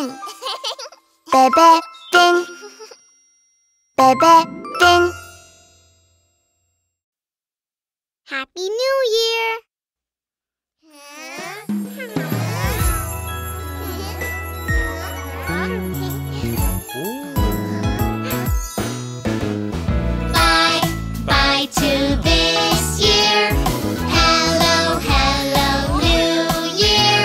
Ding. Bebe Ding. Bebe Ding. Happy New Year. Bye bye to this year. Hello, hello, New Year.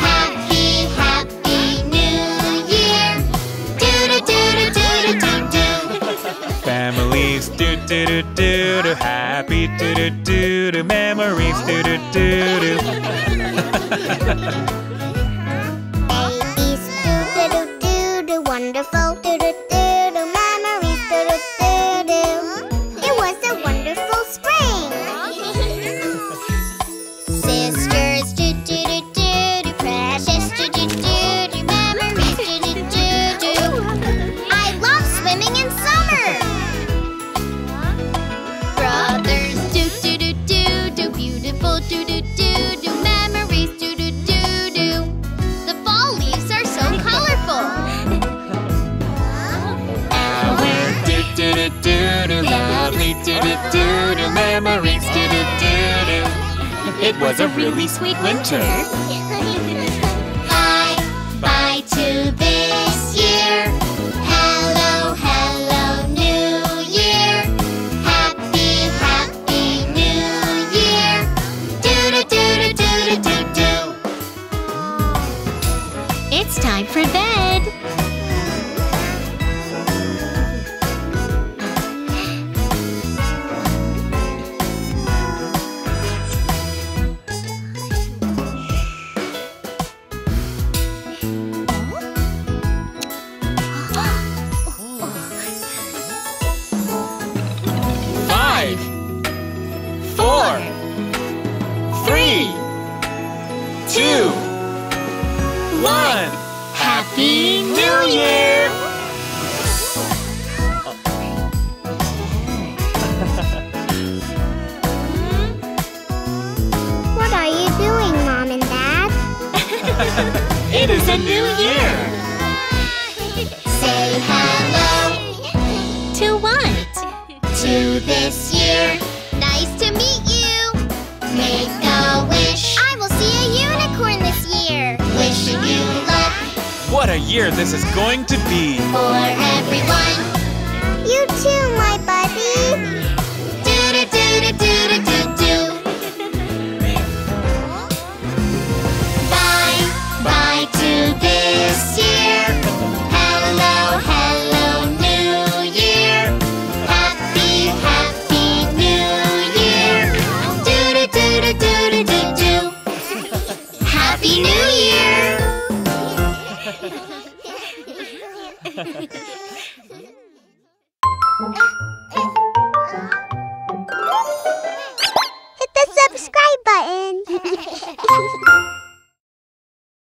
Happy, happy New Year. Do do do do do do. Families, do do do do do. Happy, do do do do. Memories, do do do do. Wonderful do-do-do-do memories, do-do-do-do. It was a wonderful spring. Sisters, do-do-do-do-do, precious do-do-do-do memories, do-do-do-do. I love swimming in summer. Brothers, do-do-do-do-do, beautiful do-do-do-do memories, do-do-do-do. The fall leaves are so colorful. Do do do do, lovely do do do do, memories do do do do. It was a really sweet winter. Bye bye to this year. Hello, hello, New Year. Happy, happy New Year. Do do do do do do do. It's time for bed. Happy New Year! What are you doing, Mom and Dad? It is a new year! Say hello to what? To this year. Nice to meet you! Make a wish. I will see a unicorn this year. Wishing you luck. What a year this is going to be! For everyone! You too, my buddy! Do-do-do-do-do-do-do-do! Bye, bye to this year! Hello, hello, New Year! Happy, happy New Year! Do-do-do-do-do-do-do-do! Happy New Year!